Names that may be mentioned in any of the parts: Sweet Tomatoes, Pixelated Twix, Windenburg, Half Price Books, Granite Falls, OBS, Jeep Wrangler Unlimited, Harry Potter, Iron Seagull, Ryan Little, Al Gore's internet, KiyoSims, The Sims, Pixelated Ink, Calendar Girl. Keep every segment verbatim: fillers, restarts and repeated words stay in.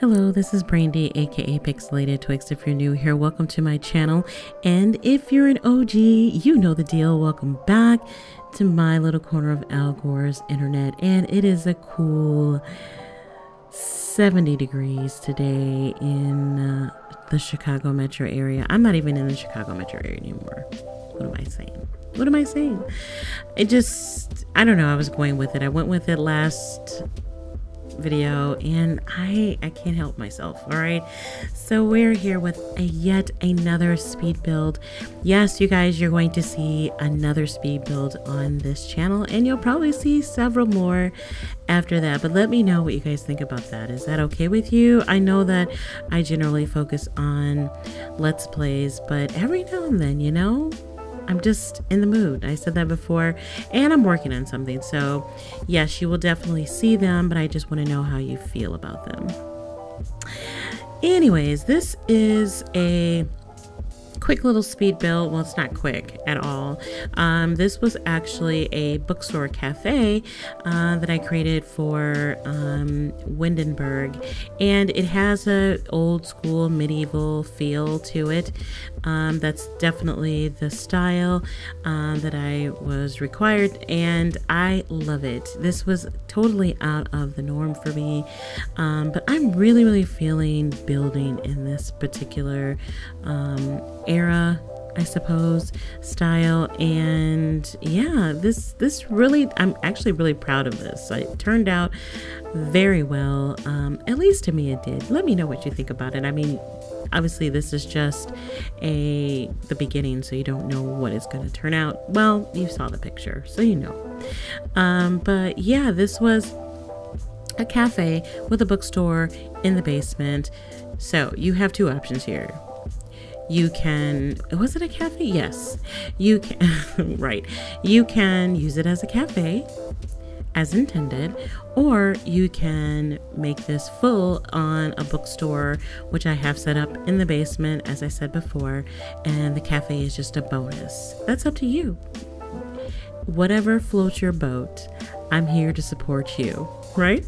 Hello, this is Brandy, aka Pixelated Twix. If you're new here, welcome to my channel. And if you're an O G, you know the deal. Welcome back to my little corner of Al Gore's internet. And it is a cool seventy degrees today in uh, the Chicago metro area. I'm not even in the Chicago metro area anymore. What am I saying? What am I saying? It just, I don't know. I was going with it. I went with it last video and I I can't help myself. All right, so we're here with a yet another speed build. Yes, you guys, you're going to see another speed build on this channel, and you'll probably see several more after that, but let me know what you guys think about that. Is that okay with you? I know that I generally focus on Let's Plays, but every now and then, you know, I'm just in the mood. I said that before, and I'm working on something. So yes, you will definitely see them, but I just want to know how you feel about them. Anyways, this is a quick little speed build. Well, it's not quick at all. Um, this was actually a bookstore cafe uh, that I created for um, Windenburg, and it has a old school medieval feel to it. Um, that's definitely the style uh, that I was required, and I love it. This was totally out of the norm for me, um, but I'm really, really feeling building in this particular um, era, I suppose, style. And yeah, this this really, I'm actually really proud of this. It turned out very well, um, at least to me it did. Let me know what you think about it. I mean, obviously this is just a the beginning, so you don't know what it's going to turn out. Well, you saw the picture, so you know. Um, but yeah, this was a cafe with a bookstore in the basement. So you have two options here. You can, was it a cafe? Yes, you can, right. You can use it as a cafe, as intended, or you can make this full on a bookstore, which I have set up in the basement, as I said before, and the cafe is just a bonus. That's up to you. Whatever floats your boat, I'm here to support you, right?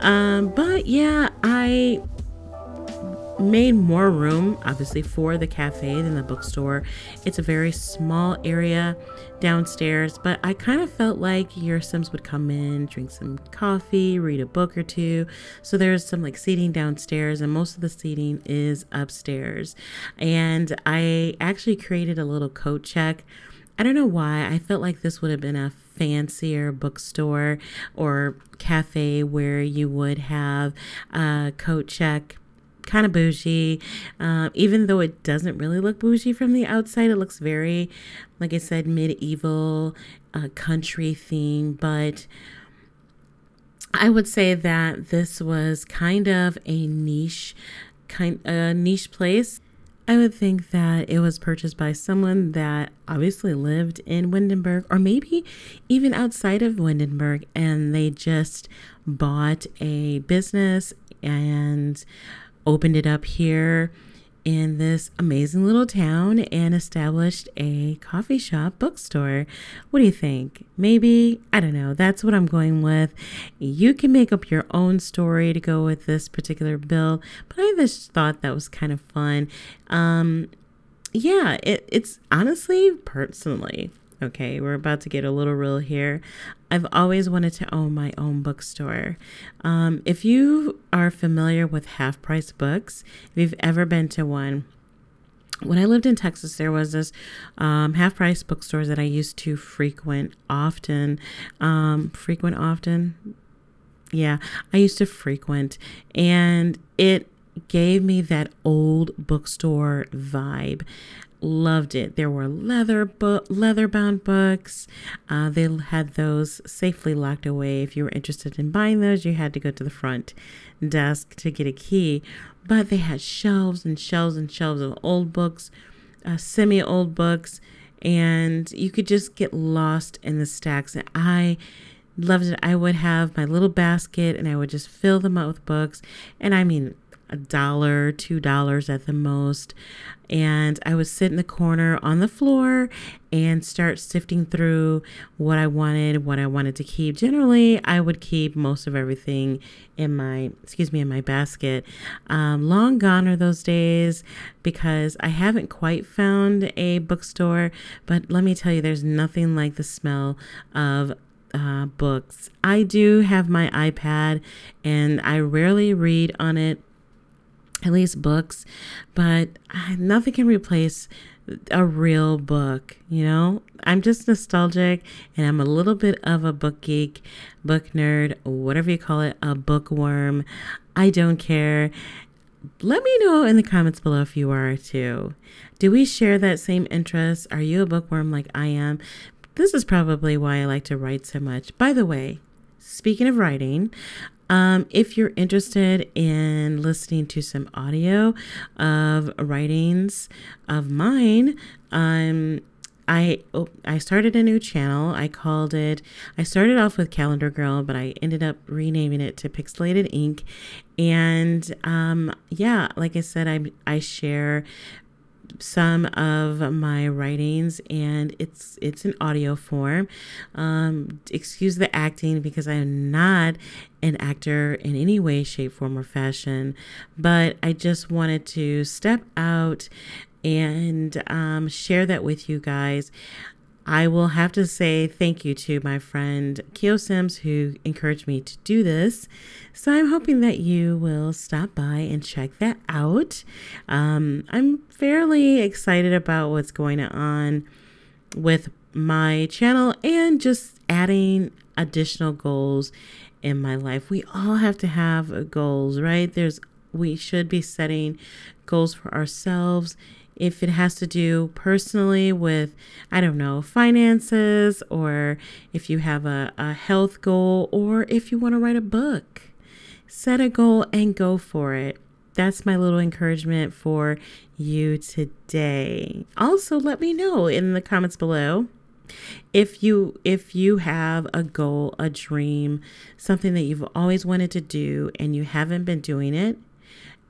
Um, but yeah, I made more room obviously for the cafe than the bookstore. It's a very small area downstairs, but I kind of felt like your Sims would come in, drink some coffee, read a book or two. So there's some like seating downstairs, and most of the seating is upstairs. And I actually created a little coat check. I don't know why, I felt like this would have been a fancier bookstore or cafe where you would have a coat check. Kind of bougie, uh, even though it doesn't really look bougie from the outside. It looks very, like I said, medieval, uh, country theme. But I would say that this was kind of a niche, kind a niche place. I would think that it was purchased by someone that obviously lived in Windenburg, or maybe even outside of Windenburg, and they just bought a business and opened it up here in this amazing little town and established a coffee shop bookstore. What do you think? Maybe, I don't know, that's what I'm going with. You can make up your own story to go with this particular build, but I just thought that was kind of fun. Um, yeah, it, it's honestly, personally, okay, we're about to get a little real here. I've always wanted to own my own bookstore. Um, if you are familiar with Half Price Books, if you've ever been to one, when I lived in Texas, there was this um, Half Price bookstores that I used to frequent often. Um, frequent often? Yeah, I used to frequent. And it gave me that old bookstore vibe. Loved it. There were leather book, leather bound books. Uh, they had those safely locked away. If you were interested in buying those, you had to go to the front desk to get a key. But they had shelves and shelves and shelves of old books, uh, semi-old books, and you could just get lost in the stacks. And I loved it. I would have my little basket, and I would just fill them up with books. And I mean, a dollar, two dollars at the most. And I would sit in the corner on the floor and start sifting through what I wanted, what I wanted to keep. Generally, I would keep most of everything in my, excuse me, in my basket. Um, long gone are those days because I haven't quite found a bookstore, but let me tell you, there's nothing like the smell of Uh, books. I do have my iPad and I rarely read on it, at least books, but nothing can replace a real book, you know? I'm just nostalgic and I'm a little bit of a book geek, book nerd, whatever you call it, a bookworm. I don't care. Let me know in the comments below if you are too. Do we share that same interest? Are you a bookworm like I am? This is probably why I like to write so much. By the way, speaking of writing, um, if you're interested in listening to some audio of writings of mine, um, I oh, I started a new channel. I called it, I started off with Calendar Girl, but I ended up renaming it to Pixelated Ink. And um, yeah, like I said, I, I share some of my writings and it's it's an audio form. Um, excuse the acting because I am not an actor in any way, shape, form, or fashion, but I just wanted to step out and um, share that with you guys. I will have to say thank you to my friend KiyoSims who encouraged me to do this. So I'm hoping that you will stop by and check that out. Um, I'm fairly excited about what's going on with my channel and just adding additional goals in my life. We all have to have goals, right? There's, we should be setting goals for ourselves. If it has to do personally with, I don't know, finances, or if you have a, a health goal, or if you want to write a book, set a goal and go for it. That's my little encouragement for you today. Also, let me know in the comments below if you if you have a goal, a dream, something that you've always wanted to do and you haven't been doing it.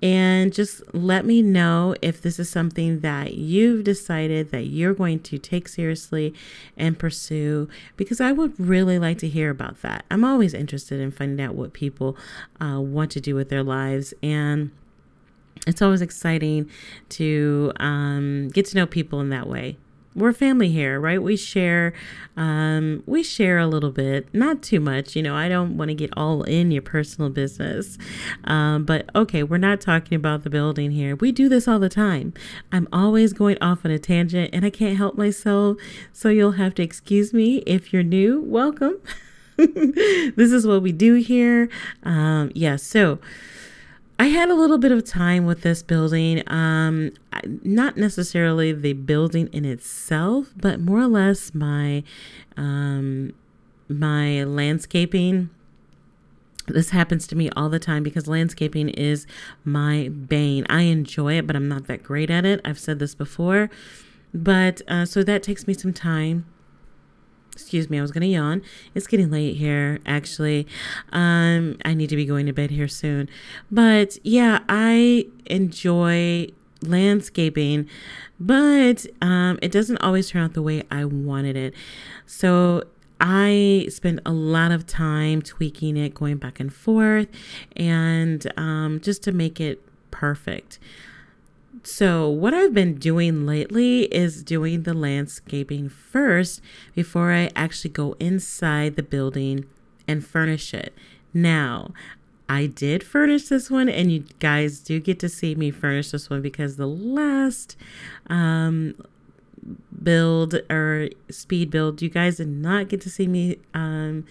And just let me know if this is something that you've decided that you're going to take seriously and pursue, because I would really like to hear about that. I'm always interested in finding out what people uh, want to do with their lives. And it's always exciting to um, get to know people in that way. We're family here, right? We share, um, we share a little bit, not too much. You know, I don't want to get all in your personal business. Um, but okay, we're not talking about the building here. We do this all the time. I'm always going off on a tangent and I can't help myself. So you'll have to excuse me. If you're new, welcome. This is what we do here. Um, yeah, so I had a little bit of time with this building, um, not necessarily the building in itself, but more or less my um, my landscaping. This happens to me all the time because landscaping is my bane. I enjoy it, but I'm not that great at it. I've said this before, but uh, so that takes me some time. Excuse me, I was going to yawn. It's getting late here, actually. Um, I need to be going to bed here soon. But yeah, I enjoy landscaping, but um, it doesn't always turn out the way I wanted it. So I spent a lot of time tweaking it, going back and forth, and um, just to make it perfect. So what I've been doing lately is doing the landscaping first before I actually go inside the building and furnish it. Now, I did furnish this one and you guys do get to see me furnish this one because the last um, build or speed build, you guys did not get to see me um,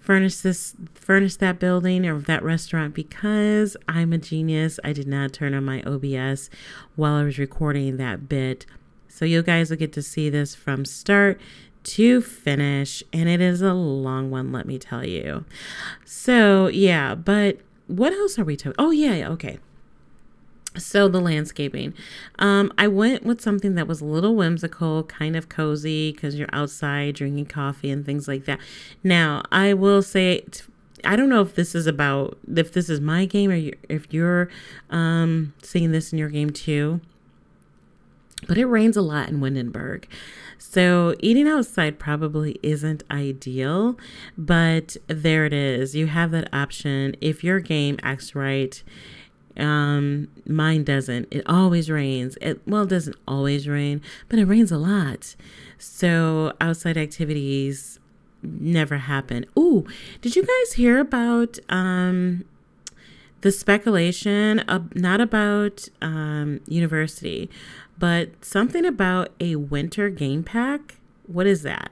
furnish this, furnish that building or that restaurant because I'm a genius. I did not turn on my O B S while I was recording that bit. So you guys will get to see this from start to finish. And it is a long one, let me tell you. So yeah, but what else are we talking? Oh yeah, okay. So the landscaping, um, I went with something that was a little whimsical, kind of cozy because you're outside drinking coffee and things like that. Now, I will say I don't know if this is about, if this is my game or you, if you're um, seeing this in your game too, but it rains a lot in Windenburg. So eating outside probably isn't ideal, but there it is. You have that option. If your game acts right, um, mine doesn't. It always rains. It, well, it doesn't always rain, but it rains a lot. So outside activities never happen. Ooh, did you guys hear about um, the speculation of, not about um, university, but something about a winter game pack? What is that?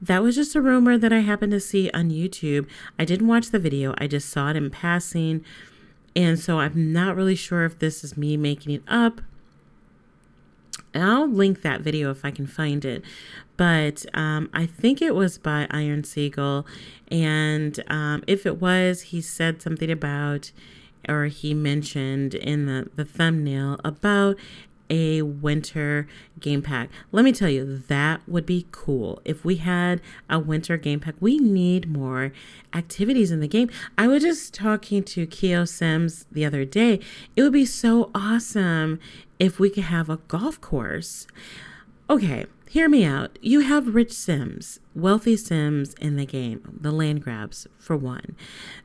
That was just a rumor that I happened to see on YouTube. I didn't watch the video. I just saw it in passing. And so I'm not really sure if this is me making it up. And I'll link that video if I can find it. But um, I think it was by Iron Seagull. And um, if it was, he said something about, or he mentioned in the, the thumbnail about a winter game pack. Let me tell you, that would be cool. If we had a winter game pack, we need more activities in the game. I was just talking to KiyoSims the other day. It would be so awesome if we could have a golf course. Okay, hear me out. You have rich Sims, wealthy Sims in the game, the land grabs for one.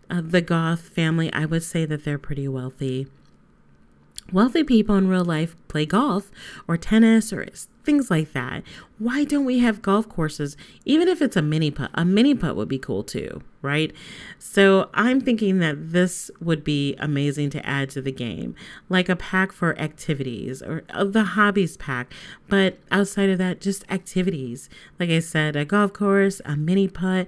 Uh, the Goth family, I would say that they're pretty wealthy. Wealthy people in real life play golf or tennis or things like that. Why don't we have golf courses? Even if it's a mini putt, a mini putt would be cool too, right? So I'm thinking that this would be amazing to add to the game, like a pack for activities or the hobbies pack. But outside of that, just activities. Like I said, a golf course, a mini putt,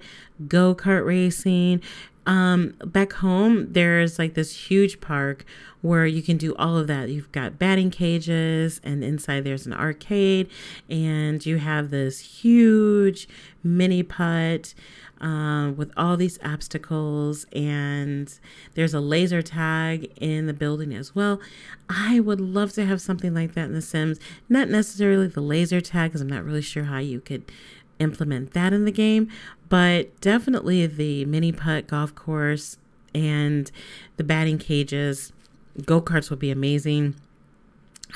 go-kart racing. Um, back home, there's like this huge park where you can do all of that. You've got batting cages, and inside there's an arcade, and you have this huge mini putt uh, with all these obstacles, and there's a laser tag in the building as well. I would love to have something like that in The Sims. Not necessarily the laser tag, because I'm not really sure how you could implement that in the game, but definitely the mini putt, golf course, and the batting cages. Go-karts would be amazing.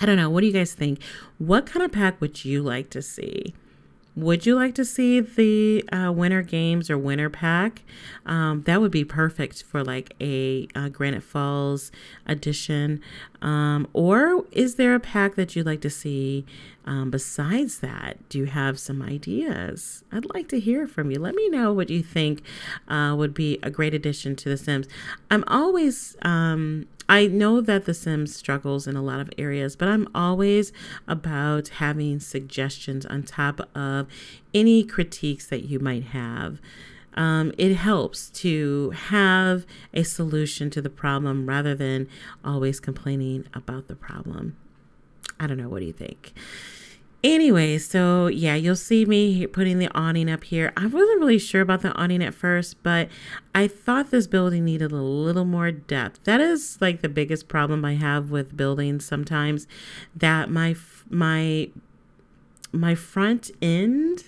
I don't know. What do you guys think? What kind of pack would you like to see? Would you like to see the uh, winter games or winter pack? Um, that would be perfect for like a uh, Granite Falls edition. Um, or is there a pack that you'd like to see um, besides that? Do you have some ideas? I'd like to hear from you. Let me know what you think uh, would be a great addition to The Sims. I'm always... Um, I know that The Sims struggles in a lot of areas, but I'm always about having suggestions on top of any critiques that you might have. Um, it helps to have a solution to the problem rather than always complaining about the problem. I don't know. What do you think? Anyway, so yeah, you'll see me putting the awning up here. I wasn't really sure about the awning at first, but I thought this building needed a little more depth. That is like the biggest problem I have with buildings sometimes, that my my my front end,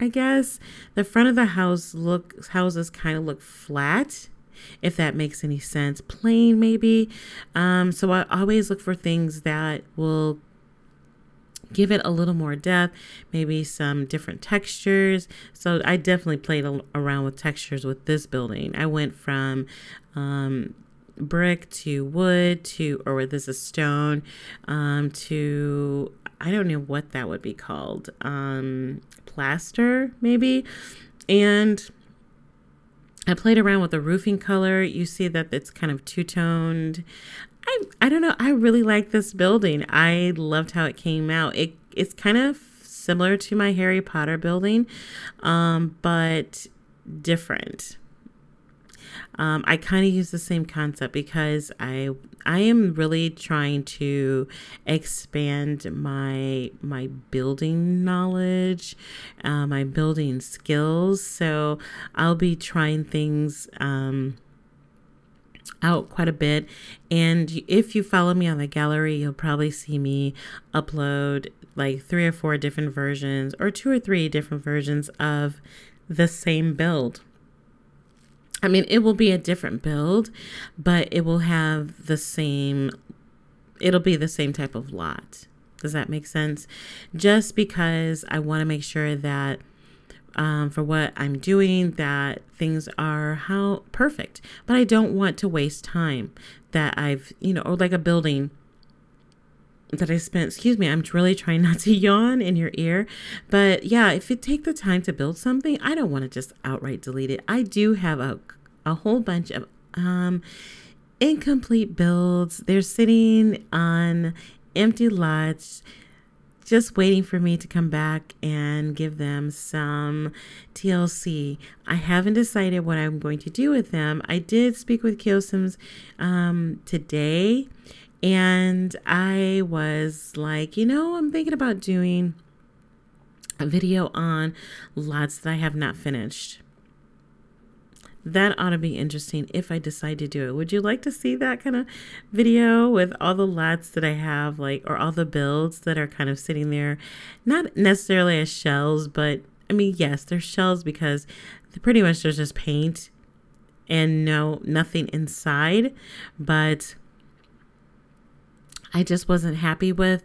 I guess, the front of the house look houses kind of look flat, if that makes any sense. Plain maybe. Um, so I always look for things that will give it a little more depth, maybe some different textures. So I definitely played around with textures with this building. I went from um, brick to wood to, or this is stone, um, to, I don't know what that would be called, um, plaster maybe. And I played around with the roofing color. You see that it's kind of two-toned. I, I don't know. I really like this building. I loved how it came out. It It's kind of similar to my Harry Potter building, um, but different. Um, I kind of use the same concept because I I am really trying to expand my my building knowledge, uh, my building skills. So I'll be trying things um, out quite a bit. And if you follow me on the gallery, you'll probably see me upload like three or four different versions or two or three different versions of the same build. I mean, it will be a different build, but it will have the same, it'll be the same type of lot. Does that make sense? Just because I want to make sure that um, for what I'm doing, that things are how perfect, but I don't want to waste time that I've, you know, or like a building that I spent, excuse me, I'm really trying not to yawn in your ear. But yeah, if you take the time to build something, I don't want to just outright delete it. I do have a, a whole bunch of um, incomplete builds. They're sitting on empty lots, just waiting for me to come back and give them some T L C. I haven't decided what I'm going to do with them. I did speak with KiyoSims um, today. And I was like, you know, I'm thinking about doing a video on lots that I have not finished. That ought to be interesting if I decide to do it. Would you like to see that kind of video with all the lots that I have, like, or all the builds that are kind of sitting there? Not necessarily as shells, but I mean, yes, they're shells because pretty much there's just paint and no, nothing inside, but I just wasn't happy with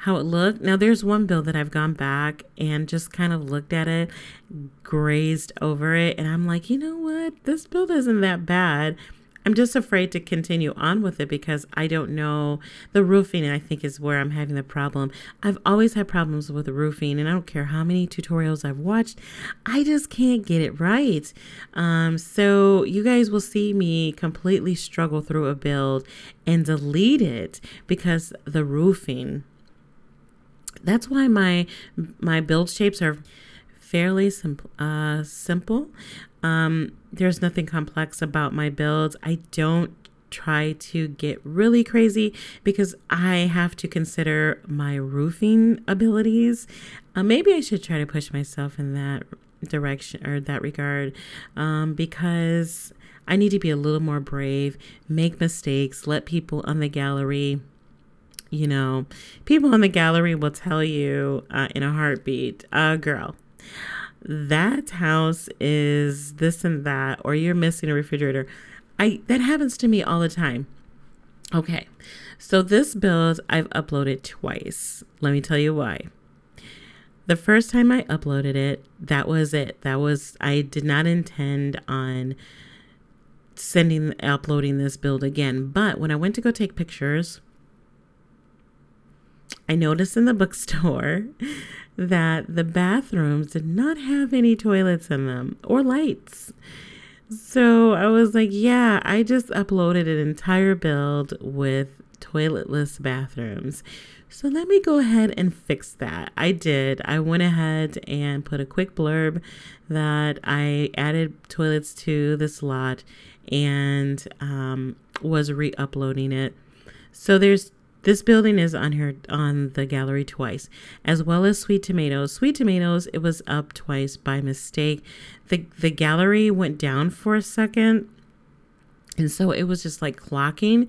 how it looked. Now there's one build that I've gone back and just kind of looked at it, grazed over it. And I'm like, you know what? This build isn't that bad. I'm just afraid to continue on with it because I don't know. The roofing, I think, is where I'm having the problem. I've always had problems with the roofing, and I don't care how many tutorials I've watched. I just can't get it right. Um, so you guys will see me completely struggle through a build and delete it because the roofing. That's why my my build shapes are fairly simple. Uh, simple. Um, there's nothing complex about my builds. I don't try to get really crazy because I have to consider my roofing abilities. Uh, maybe I should try to push myself in that direction or that regard, um, because I need to be a little more brave, make mistakes, let people on the gallery, you know, people on the gallery will tell you uh, in a heartbeat, uh, girl, that house is this and that, or you're missing a refrigerator. I that happens to me all the time. Okay, so this build I've uploaded twice. Let me tell you why. The first time I uploaded it, that was it. That was, I did not intend on sending, uploading this build again. But when I went to go take pictures, I noticed in the bookstore that the bathrooms did not have any toilets in them or lights. So I was like, yeah, I just uploaded an entire build with toiletless bathrooms. So let me go ahead and fix that. I did. I went ahead and put a quick blurb that I added toilets to this lot and um, was re-uploading it. So there's This building is on here on the gallery twice, as well as Sweet Tomatoes. Sweet Tomatoes, it was up twice by mistake. The the gallery went down for a second, and so it was just like clocking.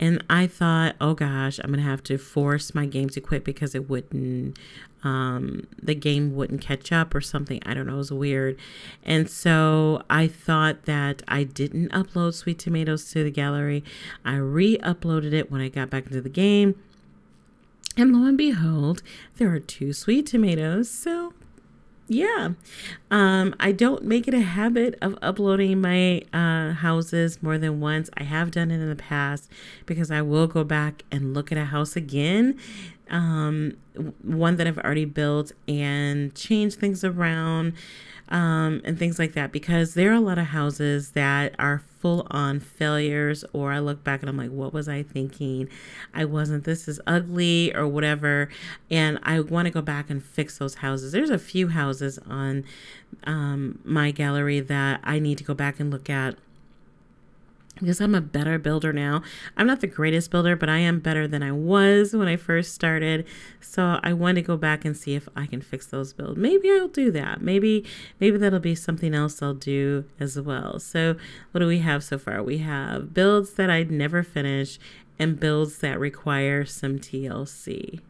And I thought, oh gosh, I'm gonna have to force my game to quit because it wouldn't, um, the game wouldn't catch up or something. I don't know, it was weird. And so I thought that I didn't upload Sweet Tomatoes to the gallery. I re-uploaded it when I got back into the game. And lo and behold, there are two Sweet Tomatoes. So yeah, um, I don't make it a habit of uploading my uh, houses more than once. I have done it in the past because I will go back and look at a house again, um one that I've already built, and change things around um and things like that, because there are a lot of houses that are full on failures, or I look back and I'm like, what was I thinking? I wasn't, this is ugly or whatever, and I want to go back and fix those houses. There's a few houses on um my gallery that I need to go back and look at because I'm a better builder now. I'm not the greatest builder, but I am better than I was when I first started. So I want to go back and see if I can fix those builds. Maybe I'll do that. Maybe maybe that'll be something else I'll do as well. So what do we have so far? We have builds that I'd never finish and builds that require some T L C.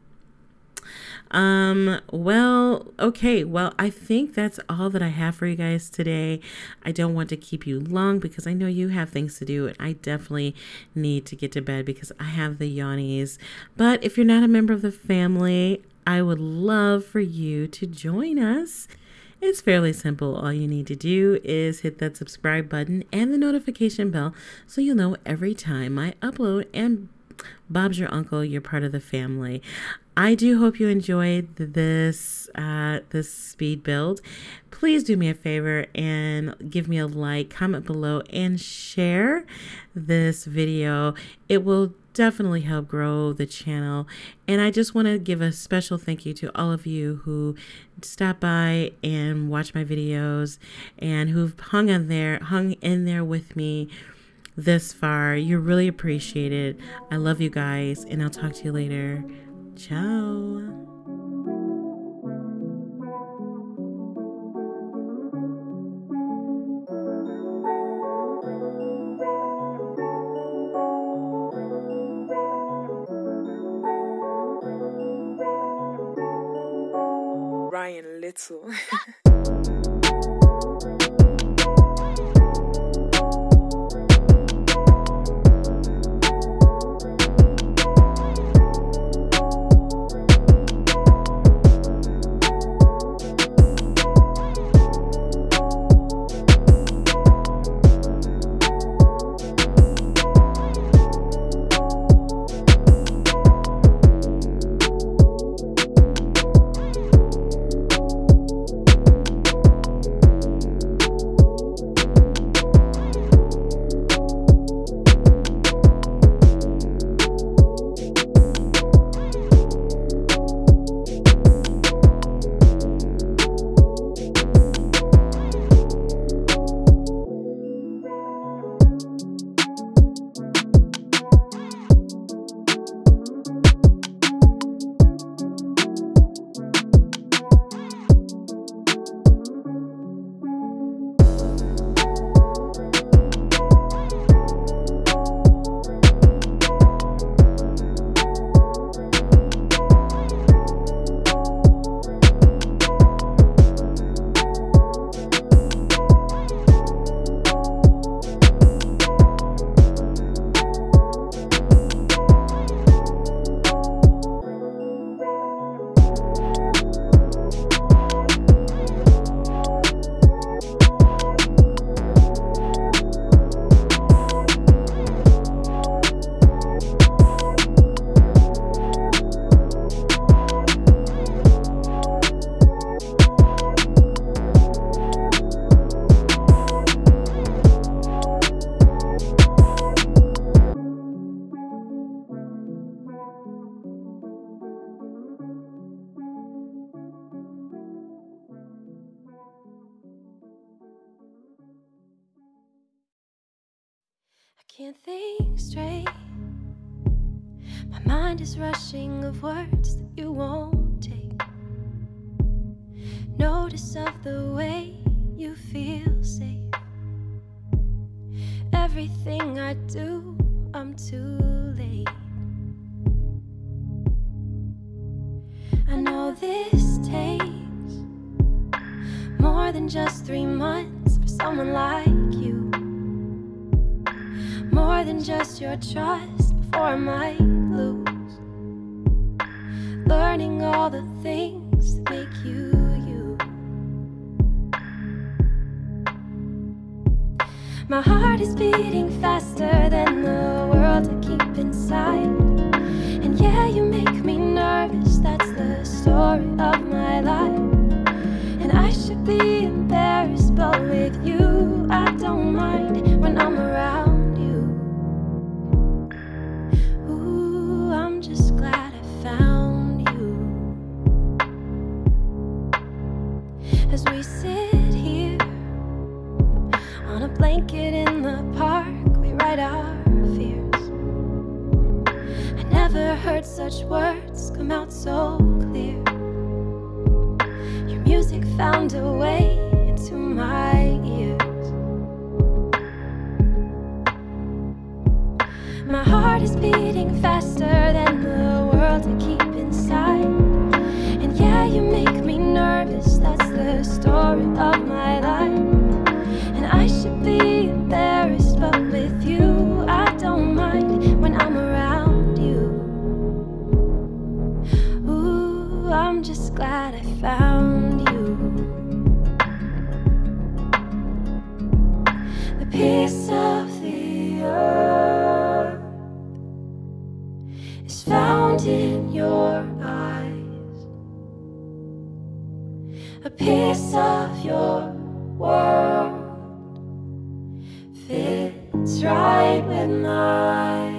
Um, well, okay. Well, I think that's all that I have for you guys today. I don't want to keep you long because I know you have things to do and I definitely need to get to bed because I have the yawnies. But if you're not a member of the family, I would love for you to join us. It's fairly simple. All you need to do is hit that subscribe button and the notification bell so you'll know every time I upload, and Bob's your uncle, you're part of the family. I do hope you enjoyed this uh, this speed build. Please do me a favor and give me a like, comment below, and share this video. It will definitely help grow the channel. And I just want to give a special thank you to all of you who stop by and watch my videos and who've hung on there, hung in there with me this far. You're really appreciated. I love you guys, and I'll talk to you later. Ciao. Ryan Little. Can't think straight. My mind is rushing of words that you won't take notice of. The way you feel safe. Everything I do, I'm too late. I know this takes more than just three months for someone like you. More than just your trust before I might lose. Learning all the things that make you you. My heart is beating faster than the world I keep inside. And yeah, you make me nervous, that's the story of my life. And I should be embarrassed, but with you I don't mind when I'm around. As we sit here on a blanket in the park, we write our fears. I never heard such words come out so clear. Your music found a way into my ears. My heart is beating faster than the world I keep inside. a piece of the earth is found in your eyes, a piece of your world fits right with mine.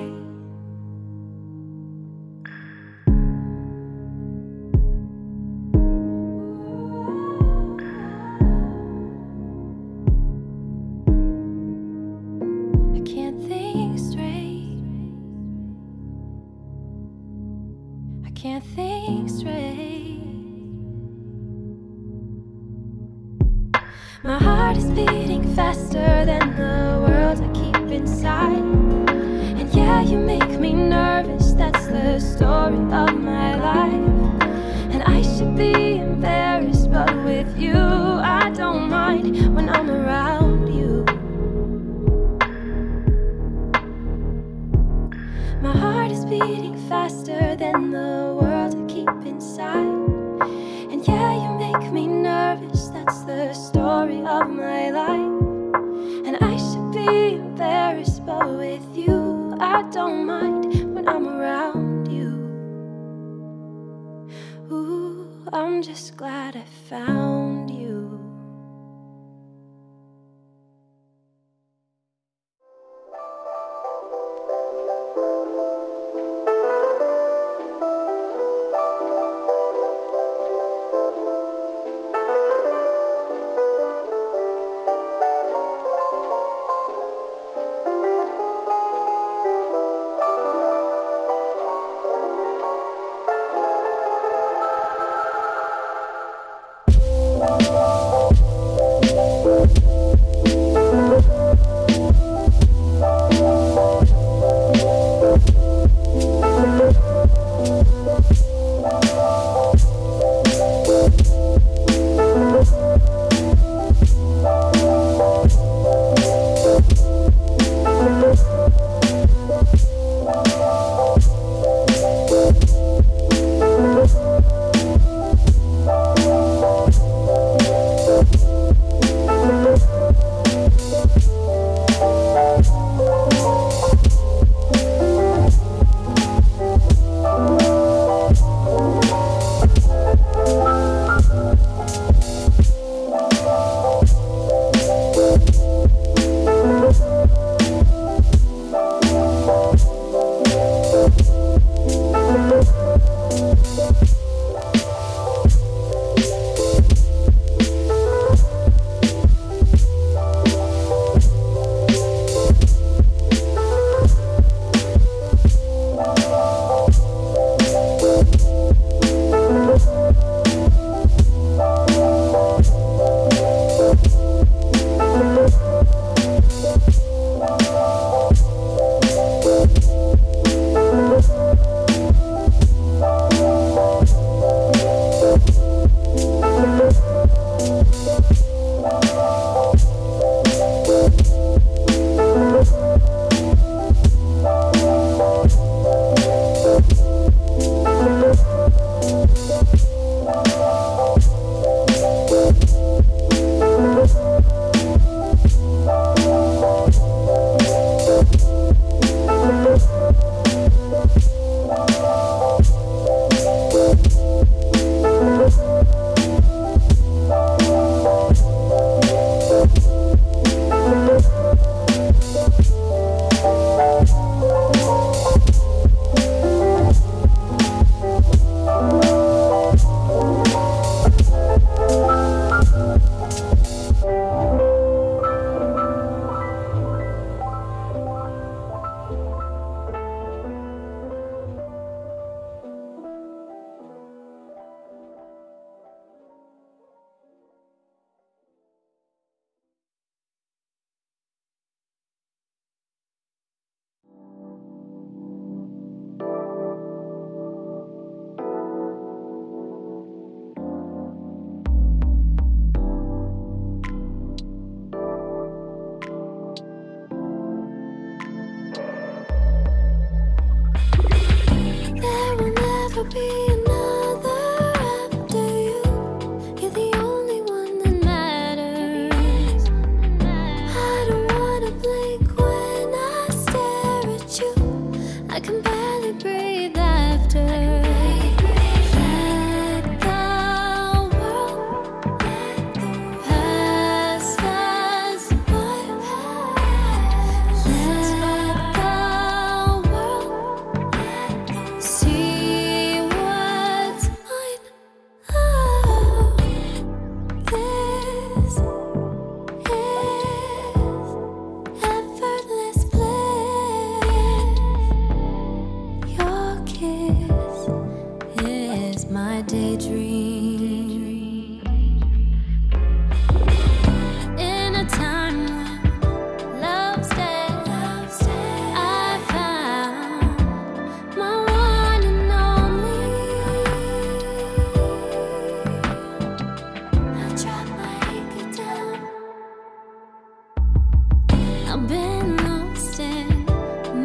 I've been lost in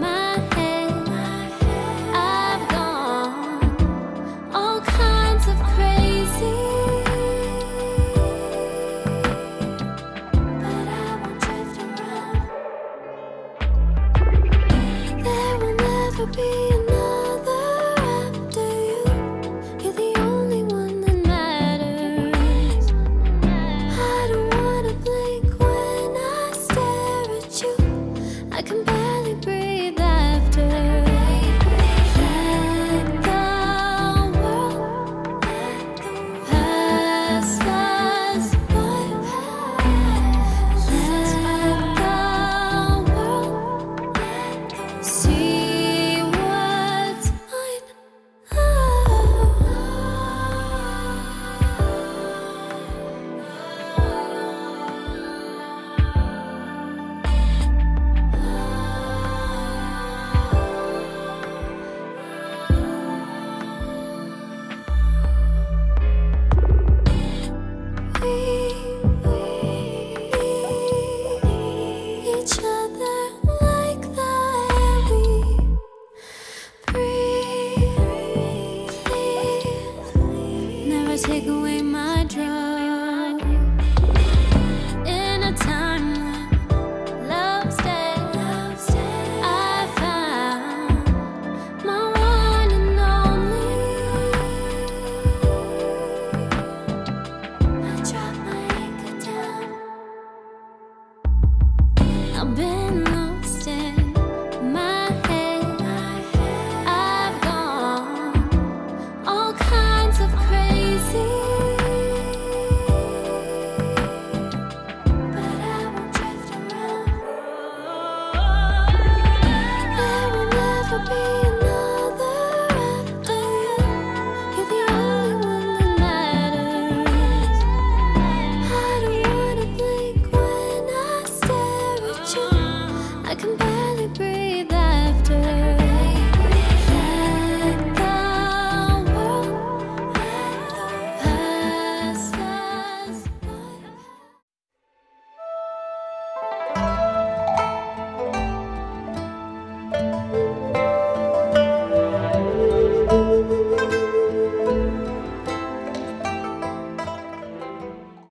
my head. I've gone all kinds of crazy. But I won't drift around. There will never be. I can barely